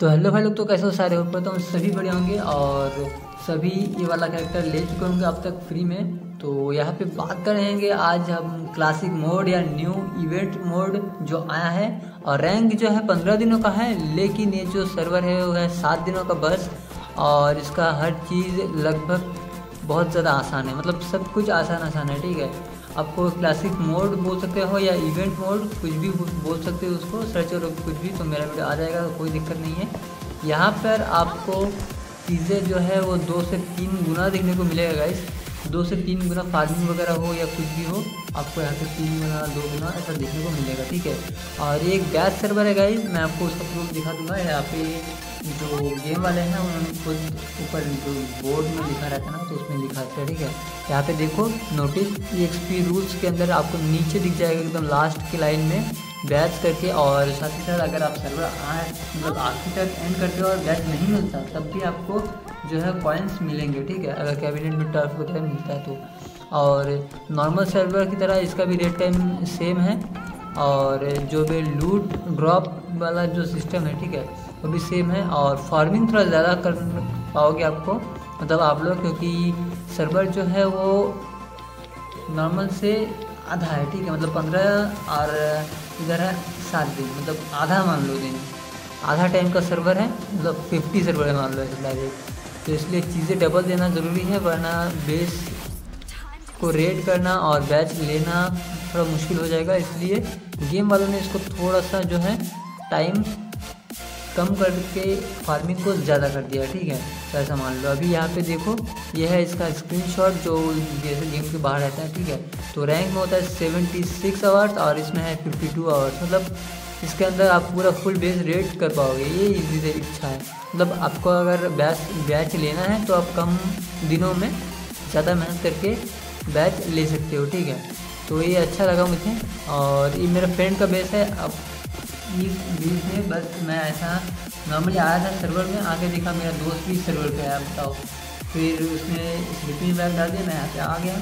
तो हेलो भाई लोग, तो कैसे हो सारे? होप करता हूँ सभी बढ़िया होंगे और सभी ये वाला कैरेक्टर ले चुके होंगे अब तक फ्री में। तो यहाँ पे बात करेंगे आज हम क्लासिक मोड या न्यू इवेंट मोड जो आया है, और रैंक जो है 15 दिनों का है, लेकिन ये जो सर्वर है वो है 7 दिनों का बस। और इसका हर चीज़ लगभग बहुत ज़्यादा आसान है, मतलब सब कुछ आसान है, ठीक है। आपको क्लासिक मोड बोल सकते हो या इवेंट मोड, कुछ भी बोल सकते हो उसको, सर्च और कुछ भी, तो मेरा वीडियो आ जाएगा, तो कोई दिक्कत नहीं है। यहाँ पर आपको चीज़ें जो है वो 2 से 3 गुना देखने को मिलेगा गाइस, 2 से 3 गुना फार्मिंग वगैरह हो या कुछ भी हो, आपको यहाँ से 3 गुना 2 गुना ऐसा देखने को मिलेगा, ठीक है। और ये बैच सर्वर है गाइस, मैं आपको उसका प्रूफ दिखा दूँगा। यहाँ पे जो गेम वाले हैं उन्होंने खुद ऊपर जो बोर्ड में लिखा रहता है ना, तो उसमें लिखा था, ठीक है। यहाँ पे देखो नोटिस EXP रूल्स के अंदर आपको नीचे दिख जाएगा एकदम लास्ट की लाइन में बैच करके, और साथ ही साथ अगर आप सर्वर मतलब आखिर तक एंड करते हो और बैच नहीं मिलता तब भी आपको जो है कॉइन्स मिलेंगे, ठीक है, अगर कैबिनेट में टर्फ वगैरह मिलता है तो। और नॉर्मल सर्वर की तरह इसका भी रेट टाइम सेम है, और जो भी लूट ड्रॉप वाला जो सिस्टम है, ठीक है, वो भी सेम है। और फार्मिंग थोड़ा ज़्यादा कर पाओगे आपको, मतलब आप लोग, क्योंकि सर्वर जो है वो नॉर्मल से आधा है, ठीक है, मतलब 15 और इधर है 7 दिन, मतलब आधा मान लो दिन, आधा टाइम का सर्वर है, मतलब 50 सर्वर है मान लो डायरेक्ट। तो इसलिए चीज़ें डबल देना ज़रूरी है, वरना बेस को रेड करना और बैच लेना थोड़ा मुश्किल हो जाएगा। इसलिए गेम वालों ने इसको थोड़ा सा जो है टाइम कम करके फार्मिंग को ज़्यादा कर दिया, ठीक है, ऐसा मान लो। अभी यहाँ पे देखो ये है इसका स्क्रीनशॉट जो जैसे गेम के बाहर रहता है, ठीक है। तो रैंक में होता है 76 आवर्स और इसमें है 52 आवर्स, मतलब इसके अंदर आप पूरा फुल बेस रेट कर पाओगे, ये इजी इच्छा है। मतलब आपको अगर बैच लेना है तो आप कम दिनों में ज़्यादा मेहनत करके बैच ले सकते हो, ठीक है। तो ये अच्छा लगा मुझे, और ये मेरा फ्रेंड का बेस है। अब इस बीच में बस मैं ऐसा नॉर्मली आया था सर्वर में, आके देखा मेरा दोस्त भी सर्वर पे आया, बताओ, फिर उसने स्लिपिंग बैग डाल दिया, मैं यहाँ पे आ गया।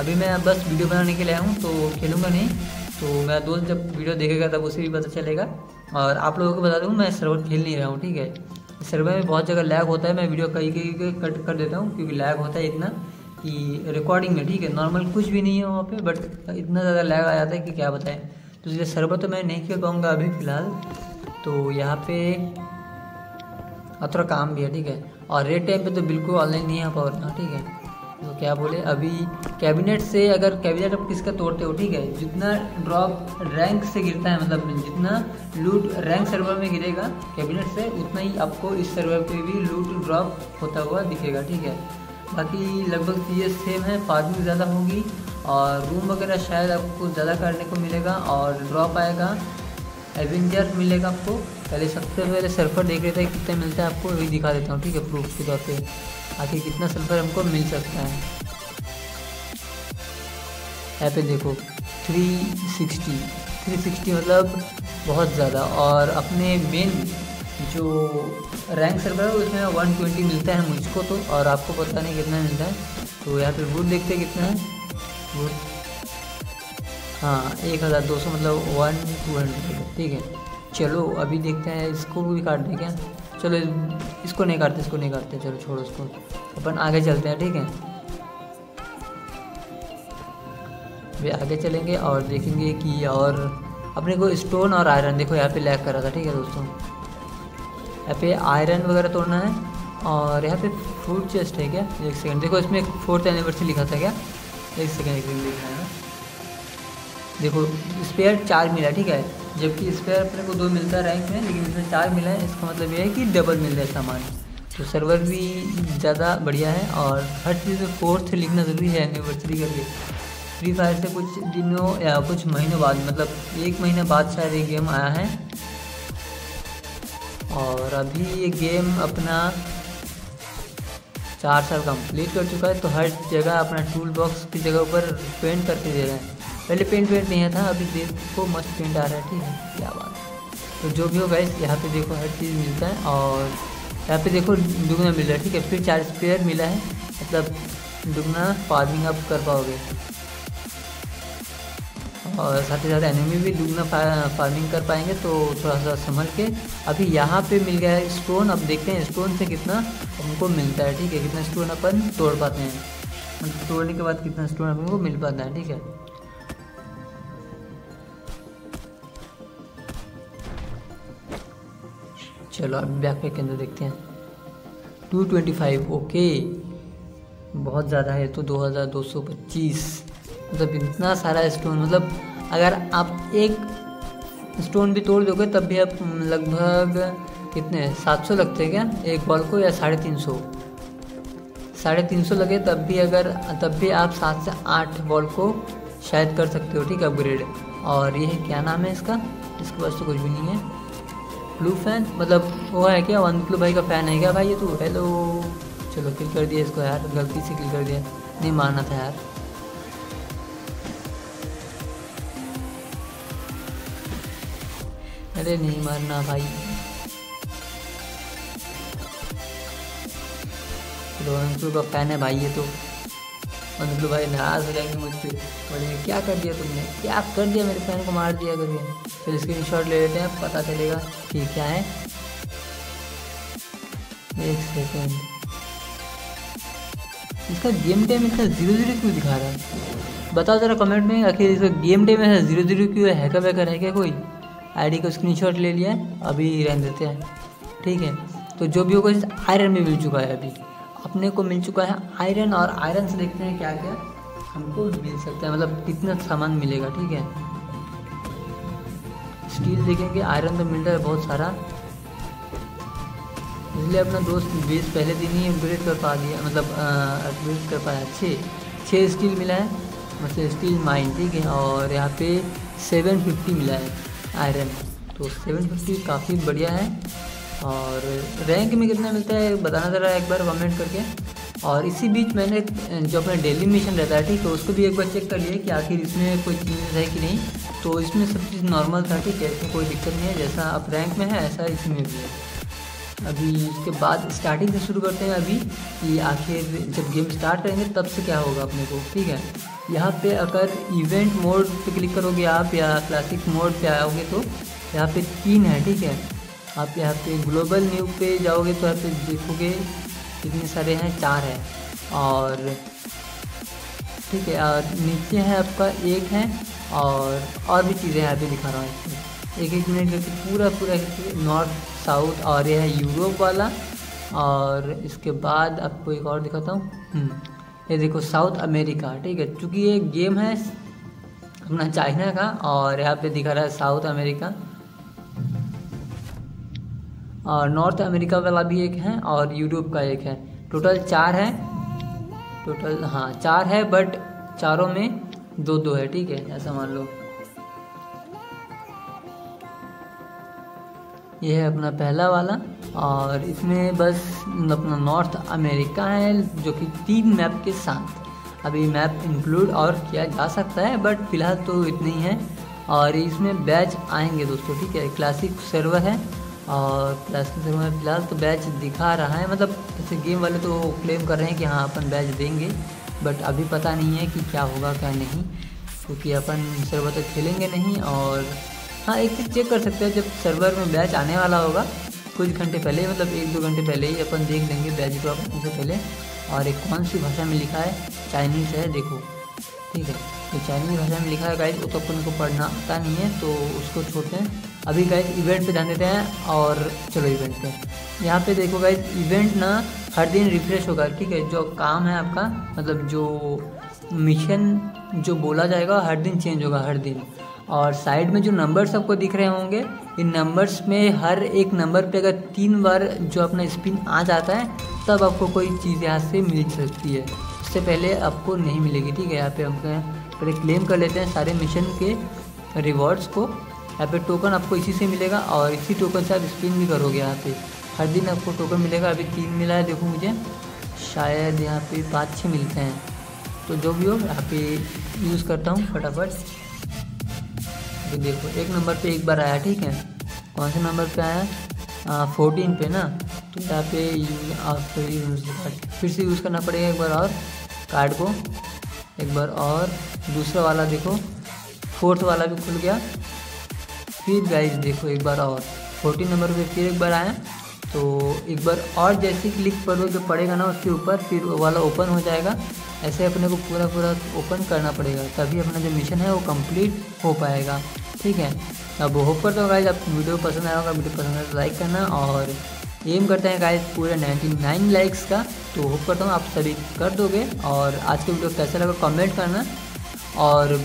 अभी मैं बस वीडियो बनाने के लिए आया हूँ, तो खेलूँगा नहीं, तो मेरा दोस्त जब वीडियो देखेगा तब उसे भी पता चलेगा। और आप लोगों को बता दूँ मैं सर्वर खेल नहीं रहा हूँ, ठीक है, सर्वर में बहुत जगह लैग होता है, मैं वीडियो कहीं कट कर देता हूँ, क्योंकि लैग होता है इतना कि रिकॉर्डिंग में, ठीक है, नॉर्मल कुछ भी नहीं है वहाँ पर, बट इतना ज़्यादा लैग आ जाता है कि क्या बताएं। तो इसलिए सर्वर तो मैं नहीं खेल पाऊँगा अभी फ़िलहाल। तो यहाँ पे और थोड़ा काम भी है, ठीक है, और रेट टाइम पे तो बिल्कुल ऑनलाइन नहीं है पावर ना, ठीक है, तो क्या बोले। अभी कैबिनेट से, अगर कैबिनेट आप किसका तोड़ते हो, ठीक है, जितना ड्रॉप रैंक से गिरता है, मतलब जितना लूट रैंक सर्वर में गिरेगा कैबिनेट से, उतना ही आपको इस सर्वर पे भी लूट ड्रॉप होता हुआ दिखेगा, ठीक है। बाकी लगभग चीज़ें सेम है, फार्मिंग ज़्यादा होगी और रूम वगैरह शायद आपको ज़्यादा करने को मिलेगा, और ड्रॉप आएगा, एवेंजर मिलेगा आपको। पहले सबसे पहले सल्फर देख लेते हैं कितना मिलता है आपको, वही दिखा देता हूँ, ठीक है, प्रूफ के तौर पे आखिर कितना सल्फर हमको मिल सकता है। यहाँ पे देखो 360 मतलब बहुत ज़्यादा, और अपने मेन जो रैंक सर्वर है उसमें 120 मिलता है मुझको तो, और आपको पता नहीं कितना मिलता है। तो यहाँ पे वुड देखते हैं कितना है, वुड हाँ 1200 मतलब 1200, ठीक है। चलो अभी देखते हैं इसको भी काट दें क्या, चलो इसको नहीं काटते, इसको नहीं काटते, चलो छोड़ो इसको, अपन आगे चलते हैं, ठीक है। वे आगे चलेंगे और देखेंगे कि, और अपने को स्टोन और आयरन, देखो यहाँ पे लैग कर रहा था, ठीक है दोस्तों, यहाँ पे आयरन वगैरह तोड़ना है। और यहाँ पे फूड चेस्ट है क्या, एक सेकंड देखो, इसमें 4th एनिवर्सरी लिखा था क्या, एक सेकंड लिखा है, देखो स्पेयर 4 मिला, ठीक है, जबकि स्पेयर अपने को 2 मिलता है रैंक में, लेकिन इसमें 4 मिला है, इसका मतलब ये है कि डबल मिल रहा है सामान। तो सर्वर भी ज़्यादा बढ़िया है, और हर चीज़ में 4th लिखना ज़रूरी है एनिवर्सरी करके। फ्री फायर से कुछ दिनों या कुछ महीनों बाद, मतलब 1 महीने बाद शायद ये गेम आया है, और अभी ये गेम अपना 4 साल कंप्लीट कर चुका है। तो हर जगह अपना टूल बॉक्स की जगह ऊपर पेंट करके दे रहा है, पहले पेंट नहीं था, अभी देखो मस्त पेंट आ रहा है, ठीक है, क्या बात है। तो जो भी हो गाइस, यहाँ पे देखो हर चीज़ मिलता है, और यहाँ पे देखो दुगना मिल रहा है, ठीक है, फिर 4 स्पेयर मिला है, मतलब दुगना फार्मिंग आप कर पाओगे। और साथ ही साथ एनिमी भी दुगना फार्मिंग कर पाएंगे। तो थोड़ा सा संभल के, अभी यहाँ पे मिल गया है स्टोन। अब देखते हैं स्टोन से कितना हमको मिलता है, ठीक है, कितना स्टोन अपन तोड़ पाते हैं, तोड़ने के बाद कितना स्टोन हमको मिल पाता है, ठीक है। चलो अब बैकपैक के अंदर देखते हैं। 225 ओके, बहुत ज़्यादा है। तो 2225 मतलब इतना सारा स्टोन, मतलब अगर आप एक स्टोन भी तोड़ दोगे तब भी आप लगभग कितने 700 लगते हैं क्या एक बॉल को, या 350 लगे तब भी आप 7 से 8 बॉल को शायद कर सकते हो, ठीक है, अपग्रेड। और ये क्या नाम है इसका, इसके पास तो कुछ भी नहीं है। ब्लू फैन मतलब वो है क्या, वन ब्लू भाई का फ़ैन है क्या भाई ये तो? हेलो, चलो किल कर दिया इसको यार, गलती से किल कर दिया, नहीं मारना था यार। अरे नहीं मारना भाई, वन ब्लू का फैन है भाई ये तो। वन ब्लू भाई नाराज हो जाएंगे मुझ पर, बोलेंगे क्या कर दिया तुमने, क्या कर दिया मेरे फैन को, मार दिया करके। फिर स्क्रीनशॉट ले लेते हैं, पता चलेगा कि क्या है। एक सेकेंड, इसका गेम टाइम इतना 0-0 क्यों दिखा रहा है? बताओ ज़रा कमेंट में, आखिर इसका गेम टाइम ऐसा 0-0 क्यों है? हैकर वैकर है क्या कोई? आईडी का स्क्रीनशॉट ले लिया है, अभी रहने देते हैं, ठीक है। तो जो भी होगा, आयरन भी मिल चुका है, अभी अपने को मिल चुका है आयरन। और आयरन से देखते हैं क्या क्या हमको मिल सकता है, मतलब कितना सामान मिलेगा, ठीक है। स्टील देखेंगे, आयरन तो मिल रहा है बहुत सारा, इसलिए अपना दोस्त बेस पहले दिन ही अपग्रेड कर पा दिया, मतलब अपग्रेड कर पाया। 6 स्टील मिला है, मतलब स्टील माइन, ठीक है। और यहाँ पे 750 मिला है आयरन, तो 750 काफ़ी बढ़िया है। और रैंक में कितना मिलता है बताना ज़रा एक बार कमेंट करके। और इसी बीच मैंने जो अपना डेली मिशन रहता है, ठीक है, उसको भी एक बार चेक कर लिया कि आखिर इसमें कोई चीज़ है कि नहीं। तो इसमें सब चीज़ नॉर्मल था, ठीक है, इसमें कोई दिक्कत नहीं है। जैसा आप रैंक में है ऐसा इसमें भी है। अभी इसके बाद स्टार्टिंग से शुरू करते हैं अभी, कि आखिर जब गेम स्टार्ट करेंगे तब से क्या होगा अपने को, ठीक है। यहाँ पे अगर इवेंट मोड पे क्लिक करोगे आप, या क्लासिक मोड पे आओगे तो यहाँ पे 3 है, ठीक है। आप यहाँ पे ग्लोबल न्यू पे जाओगे तो यहाँ पे देखोगे कितने सारे हैं, 4 है, और ठीक है। और नीचे है आपका 1 है, और भी चीज़ें यहाँ पे दिखा रहा हूँ इसमें, एक एक मिनट करके पूरा नॉर्थ साउथ, और यह है यूरोप वाला। और इसके बाद आपको एक और दिखाता हूँ, ये देखो साउथ अमेरिका, ठीक है, चूँकि ये गेम है अपना चाइना का, और यहाँ पे दिखा रहा है साउथ अमेरिका। और नॉर्थ अमेरिका वाला भी एक है, और यूरोप का एक है। टोटल 4 है, टोटल हाँ 4 है, बट चारों में 2-2 है, ठीक है, ऐसा मान लो। ये है अपना पहला वाला, और इसमें बस अपना नॉर्थ अमेरिका है, जो कि 3 मैप के साथ। अभी मैप इंक्लूड और किया जा सकता है, बट फिलहाल तो इतने ही है। और इसमें बैच आएंगे दोस्तों, ठीक है, क्लासिक सर्वर है, और क्लासिक सर्वर में फिलहाल तो बैच दिखा रहा है, मतलब जैसे गेम वाले तो क्लेम कर रहे हैं कि हाँ अपन बैच देंगे, बट अभी पता नहीं है कि क्या होगा क्या नहीं, क्योंकि अपन सर्वर तो खेलेंगे नहीं। और हाँ एक चीज़ चेक कर सकते हैं, जब सर्वर में बैच आने वाला होगा कुछ घंटे पहले, मतलब 1-2 घंटे पहले ही अपन देख लेंगे बैच को अपन उनसे पहले। और एक कौन सी भाषा में लिखा है, चाइनीज़ है देखो, ठीक है, तो चाइनीज़ भाषा में लिखा है गाइस, वो तो अपन को पढ़ना आता नहीं है, तो उसको छोड़ते हैं। अभी गाइस इवेंट पे ध्यान देते हैं, और चलो इवेंट पे यहाँ पे देखो गाइस, इवेंट ना हर दिन रिफ्रेश होगा, ठीक है। जो काम है आपका, मतलब जो मिशन जो बोला जाएगा हर दिन चेंज होगा हर दिन। और साइड में जो नंबर्स आपको दिख रहे होंगे, इन नंबर्स में हर एक नंबर पे अगर 3 बार जो अपना स्पिन आ जाता है तब आपको कोई चीज़ यहाँ से मिल सकती है, उससे पहले आपको नहीं मिलेगी, ठीक है। यहाँ पे हम पहले क्लेम कर लेते हैं सारे मिशन के रिवॉर्ड्स को, यहाँ पे टोकन आपको इसी से मिलेगा, और इसी टोकन से आप स्पिन भी करोगे। यहाँ पे हर दिन आपको टोकन मिलेगा, अभी 3 मिला है देखो मुझे, शायद यहाँ पे 5-6 मिलते हैं, तो जो भी हो यहाँ पे यूज़ करता हूँ फटाफट। तो देखो एक नंबर पे एक बार आया, ठीक है, कौन से नंबर पे आया, 14 पे ना, तो यहाँ पे आप फिर से यूज़ करना पड़ेगा एक बार और कार्ड को, एक बार और दूसरा वाला देखो फोर्थ वाला भी खुल गया। फिर गाइस देखो एक बार और 40 नंबर पे फिर एक बार आए तो एक बार और जैसे क्लिक करोगे जो पड़ेगा ना उसके ऊपर फिर वो वाला ओपन हो जाएगा। ऐसे अपने को पूरा पूरा ओपन करना पड़ेगा तभी अपना जो मिशन है वो कंप्लीट हो पाएगा। ठीक है, अब होप करता हूँ गाइस आपको वीडियो पसंद आया होगा। वीडियो पसंद आया तो लाइक करना और एम करते हैं गाइस पूरे 99 लाइक्स का। तो होप करता हूँ आप सभी कर दोगे। और आज के वीडियो कैसा लगा कमेंट करना। और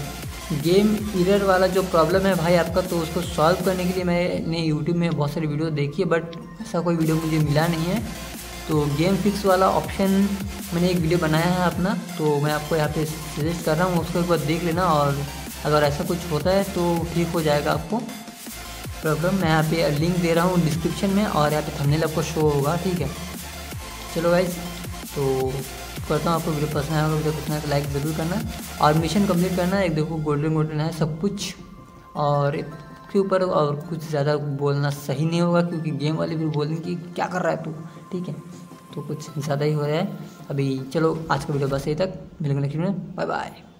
गेम एरर वाला जो प्रॉब्लम है भाई आपका तो उसको सॉल्व करने के लिए मैंने यूट्यूब में बहुत सारी वीडियो देखी है बट ऐसा कोई वीडियो मुझे मिला नहीं है। तो गेम फिक्स वाला ऑप्शन मैंने एक वीडियो बनाया है अपना, तो मैं आपको यहाँ पे सजेस्ट कर रहा हूँ उसको एक बार देख लेना। और अगर ऐसा कुछ होता है तो ठीक हो जाएगा आपको प्रॉब्लम। मैं यहाँ पे लिंक दे रहा हूँ डिस्क्रिप्शन में और यहाँ पे थंबनेल आपको शो होगा। ठीक है, चलो गाइस तो करता हूँ आपको वीडियो पसंद आएगा। वीडियो पसंद आए तो लाइक ज़रूर करना और मिशन कंप्लीट करना। एक देखो गोल्डन गोल्डन है सब कुछ और इसके ऊपर और कुछ ज़्यादा बोलना सही नहीं होगा क्योंकि गेम वाले भी बोलेंगे कि क्या कर रहा है तू। ठीक है, तो कुछ ज़्यादा ही हो रहा है अभी। चलो आज का वीडियो बस यही तक, मिलेंगे नेक्स्ट वीडियो में। Bye bye.